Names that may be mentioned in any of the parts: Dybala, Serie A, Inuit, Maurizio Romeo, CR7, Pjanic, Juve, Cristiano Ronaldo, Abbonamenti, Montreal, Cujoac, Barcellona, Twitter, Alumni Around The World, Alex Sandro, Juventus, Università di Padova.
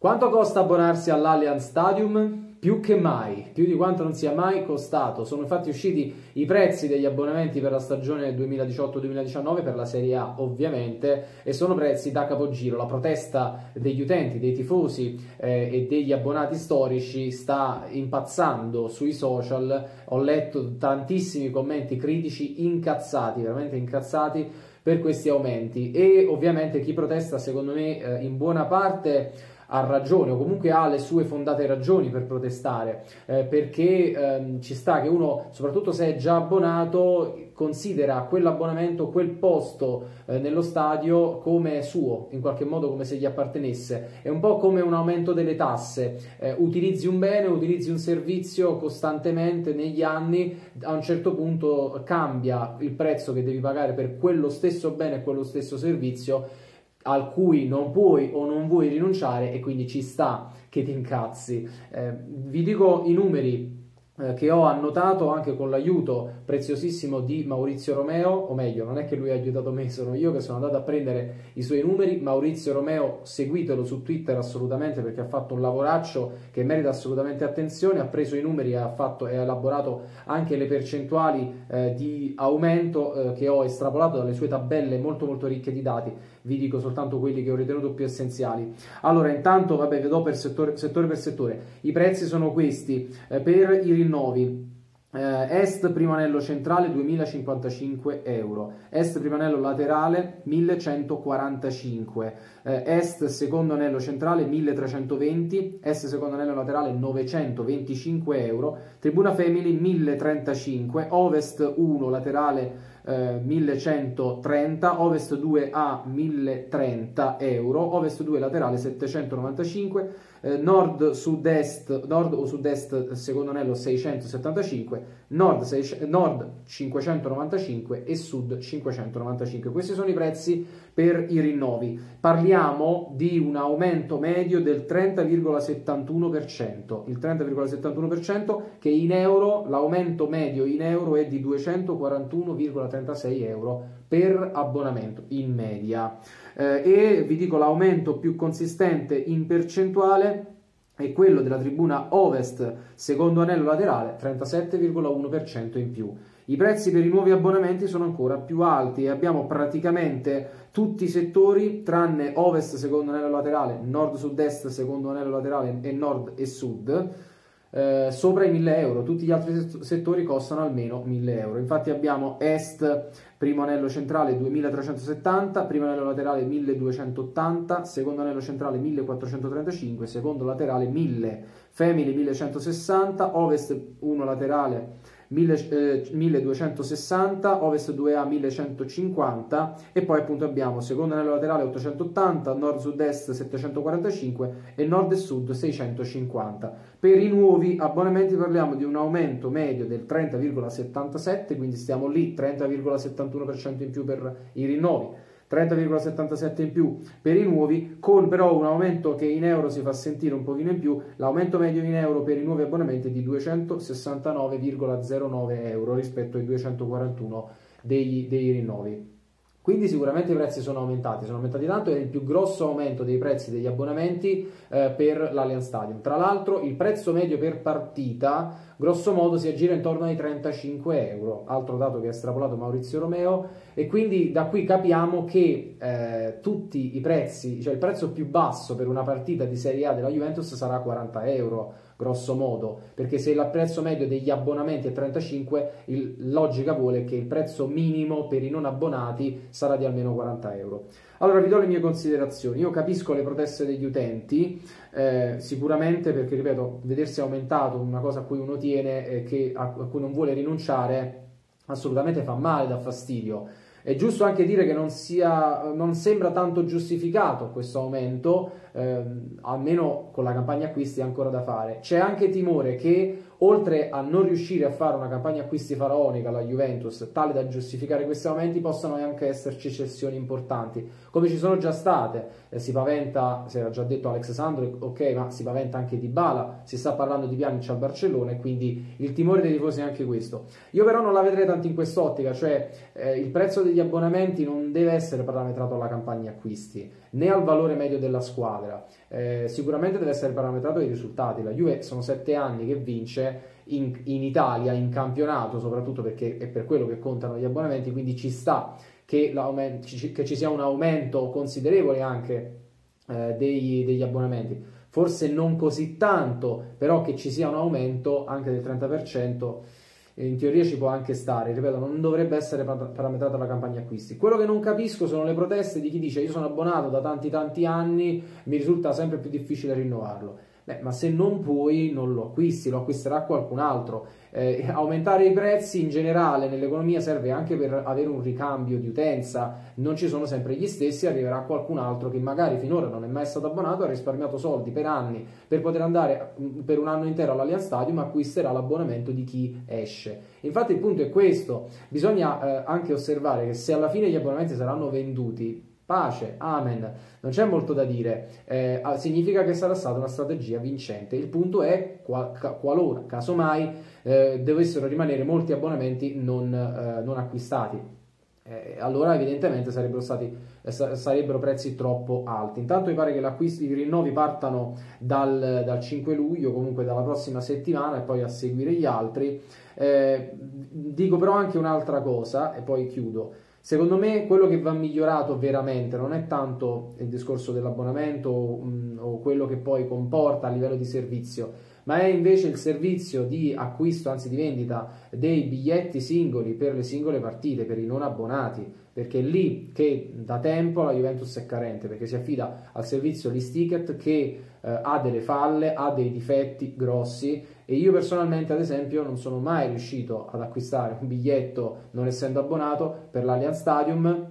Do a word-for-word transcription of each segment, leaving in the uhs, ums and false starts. Quanto costa abbonarsi all'Allianz Stadium? Più che mai, più di quanto non sia mai costato. Sono infatti usciti i prezzi degli abbonamenti per la stagione duemiladiciotto duemiladiciannove, per la Serie A ovviamente, e sono prezzi da capogiro. La protesta degli utenti, dei tifosi eh, e degli abbonati storici sta impazzando sui social. Ho letto tantissimi commenti critici incazzati, veramente incazzati, per questi aumenti, e ovviamente chi protesta, secondo me, eh, in buona parte ha ragione, o comunque ha le sue fondate ragioni per protestare, eh, perché ehm, ci sta che uno, soprattutto se è già abbonato, considera quell'abbonamento, quel posto eh, nello stadio come suo, in qualche modo come se gli appartenesse. È un po' come un aumento delle tasse, eh, utilizzi un bene, utilizzi un servizio costantemente negli anni, a un certo punto cambia il prezzo che devi pagare per quello stesso bene e quello stesso servizio, al cui non puoi o non vuoi rinunciare, e quindi ci sta che ti incazzi. Eh, vi dico i numeri eh, che ho annotato anche con l'aiuto preziosissimo di Maurizio Romeo, o meglio, non è che lui ha aiutato me, sono io che sono andato a prendere i suoi numeri. Maurizio Romeo, seguitelo su Twitter assolutamente, perché ha fatto un lavoraccio che merita assolutamente attenzione, ha preso i numeri e ha, fatto, e ha elaborato anche le percentuali eh, di aumento eh, che ho estrapolato dalle sue tabelle molto molto ricche di dati. Vi dico soltanto quelli che ho ritenuto più essenziali. Allora, intanto, vabbè, vedo per settore, settore per settore. I prezzi sono questi. Eh, per i rinnovi, eh, est primo anello centrale duemilacinquantacinque euro, est primo anello laterale millecentoquarantacinque, eh, est secondo anello centrale milletrecentoventi, est secondo anello laterale novecentoventicinque euro, tribuna family milletrentacinque, ovest uno laterale Eh, millecentotrenta, ovest due A milletrenta euro, ovest due laterale settecentonovantacinque, eh, nord sud-est, nord o sud-est secondo anello seicentosettantacinque, nord, nord cinquecentonovantacinque e sud cinquecentonovantacinque. Questi sono i prezzi per i rinnovi. Parliamo di un aumento medio del trenta virgola settantuno per cento, il trenta virgola settantuno per cento, che in euro, l'aumento medio in euro è di duecentoquarantuno virgola trentasei euro per abbonamento in media. Eh, e vi dico, l'aumento più consistente in percentuale è quello della tribuna ovest secondo anello laterale, trentasette virgola uno per cento in più. I prezzi per i nuovi abbonamenti sono ancora più alti, e abbiamo praticamente tutti i settori tranne ovest secondo anello laterale, nord sud-est secondo anello laterale e nord e sud eh, sopra i mille euro. Tutti gli altri settori costano almeno mille euro. Infatti abbiamo est primo anello centrale duemilatrecentosettanta, primo anello laterale milleduecentottanta, secondo anello centrale millequattrocentotrentacinque, secondo laterale mille, family millecentosessanta, ovest uno laterale milleduecentosessanta, ovest due A millecentocinquanta, e poi appunto abbiamo secondo anello laterale ottocentottanta, nord sud-est settecentoquarantacinque e nord e sud seicentocinquanta. Per i nuovi abbonamenti parliamo di un aumento medio del trenta virgola settantasette, quindi stiamo lì, trenta virgola settantuno per cento in più per i rinnovi, trenta virgola settantasette in più per i nuovi, con però un aumento che in euro si fa sentire un pochino in più. L'aumento medio in euro per i nuovi abbonamenti è di duecentosessantanove virgola zero nove euro rispetto ai duecentoquarantuno dei, dei rinnovi. Quindi sicuramente i prezzi sono aumentati, sono aumentati tanto, ed è il più grosso aumento dei prezzi degli abbonamenti eh, per l'Allianz Stadium. Tra l'altro il prezzo medio per partita, grosso modo, si aggira intorno ai trentacinque euro, altro dato che ha estrapolato Maurizio Romeo, e quindi da qui capiamo che eh, tutti i prezzi, cioè il prezzo più basso per una partita di Serie A della Juventus sarà quaranta euro, grosso modo, perché se il prezzo medio degli abbonamenti è trentacinque, il, logica vuole che il prezzo minimo per i non abbonati sarà di almeno quaranta euro. Allora, vi do le mie considerazioni. Io capisco le proteste degli utenti, eh, sicuramente, perché, ripeto, vedersi aumentato una cosa a cui uno tiene e eh, a, a cui non vuole rinunciare assolutamente fa male, dà fastidio. È giusto anche dire che non, sia, non sembra tanto giustificato questo aumento, ehm, almeno con la campagna acquisti è ancora da fare. C'è anche timore che oltre a non riuscire a fare una campagna acquisti faraonica alla Juventus tale da giustificare questi aumenti, possono anche esserci cessioni importanti, come ci sono già state. Eh, si paventa, si era già detto Alex Sandro, ok, ma si paventa anche Dybala, si sta parlando di Pjanic al Barcellona, e quindi il timore dei tifosi è anche questo. Io però non la vedrei tanto in quest'ottica, cioè eh, il prezzo degli abbonamenti non deve essere parametrato alla campagna acquisti, né al valore medio della squadra. Eh, sicuramente deve essere parametrato ai risultati. La Juve sono sette anni che vince in, in Italia, in campionato, soprattutto perché è per quello che contano gli abbonamenti, quindi ci sta che, che ci sia un aumento considerevole anche eh, degli, degli abbonamenti. Forse non così tanto, però che ci sia un aumento anche del trenta per cento in teoria ci può anche stare. Ripeto, non dovrebbe essere parametrata la campagna acquisti. Quello che non capisco sono le proteste di chi dice: io sono abbonato da tanti tanti anni, mi risulta sempre più difficile rinnovarlo. Beh, ma se non puoi non lo acquisti, lo acquisterà qualcun altro. Eh, aumentare i prezzi in generale nell'economia serve anche per avere un ricambio di utenza. Non ci sono sempre gli stessi, arriverà qualcun altro che magari finora non è mai stato abbonato, ha risparmiato soldi per anni per poter andare per un anno intero all'Allianz Stadium, acquisterà l'abbonamento di chi esce. Infatti il punto è questo: bisogna eh, anche osservare che se alla fine gli abbonamenti saranno venduti, pace, amen, non c'è molto da dire, eh, significa che sarà stata una strategia vincente. Il punto è qual qualora, casomai, eh, dovessero rimanere molti abbonamenti non, eh, non acquistati. Eh, allora evidentemente sarebbero, stati, eh, sarebbero prezzi troppo alti. Intanto mi pare che i rinnovi partano dal, dal cinque luglio, comunque dalla prossima settimana, e poi a seguire gli altri. Eh, dico però anche un'altra cosa e poi chiudo. Secondo me quello che va migliorato veramente non è tanto il discorso dell'abbonamento o, o quello che poi comporta a livello di servizio, ma è invece il servizio di acquisto, anzi di vendita, dei biglietti singoli per le singole partite, per i non abbonati, perché è lì che da tempo la Juventus è carente, perché si affida al servizio list ticket che eh, ha delle falle, ha dei difetti grossi. E io personalmente, ad esempio, non sono mai riuscito ad acquistare un biglietto, non essendo abbonato, per l'Allianz Stadium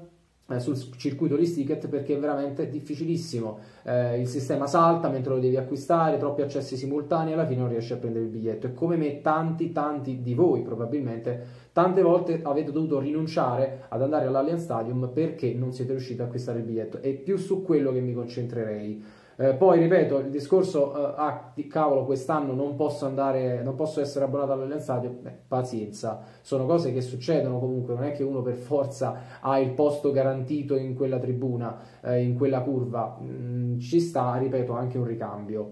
eh, sul circuito list ticket, perché è veramente difficilissimo. Eh, il sistema salta mentre lo devi acquistare, troppi accessi simultanei, alla fine non riesci a prendere il biglietto. E come me, tanti, tanti di voi probabilmente, tante volte avete dovuto rinunciare ad andare all'Allianz Stadium perché non siete riusciti ad acquistare il biglietto. È più su quello che mi concentrerei. Eh, poi ripeto, il discorso eh, ah, cavolo, quest'anno non posso andare, non posso essere abbonato all'Allianz Stadium, beh, pazienza, sono cose che succedono comunque, non è che uno per forza ha il posto garantito in quella tribuna, eh, in quella curva. Mm, ci sta, ripeto, anche un ricambio.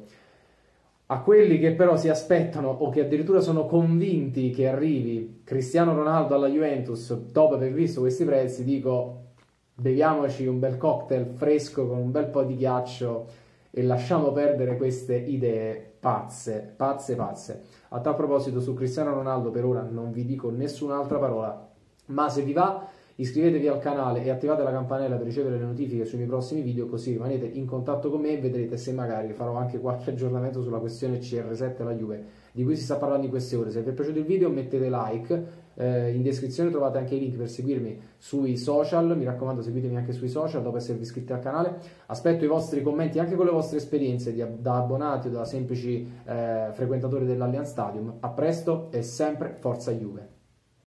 A quelli che però si aspettano o che addirittura sono convinti che arrivi Cristiano Ronaldo alla Juventus dopo aver visto questi prezzi, dico: beviamoci un bel cocktail fresco con un bel po' di ghiaccio e lasciamo perdere queste idee pazze, pazze, pazze. A tal proposito, su Cristiano Ronaldo per ora non vi dico nessun'altra parola, ma se vi va iscrivetevi al canale e attivate la campanella per ricevere le notifiche sui miei prossimi video, così rimanete in contatto con me e vedrete se magari farò anche qualche aggiornamento sulla questione C R sette alla Juve, di cui si sta parlando in queste ore. Se vi è piaciuto il video mettete like. In descrizione trovate anche i link per seguirmi sui social, mi raccomando seguitemi anche sui social dopo esservi iscritti al canale. Aspetto i vostri commenti anche con le vostre esperienze di, da abbonati o da semplici eh, frequentatori dell'Allianz Stadium. A presto e sempre Forza Juve!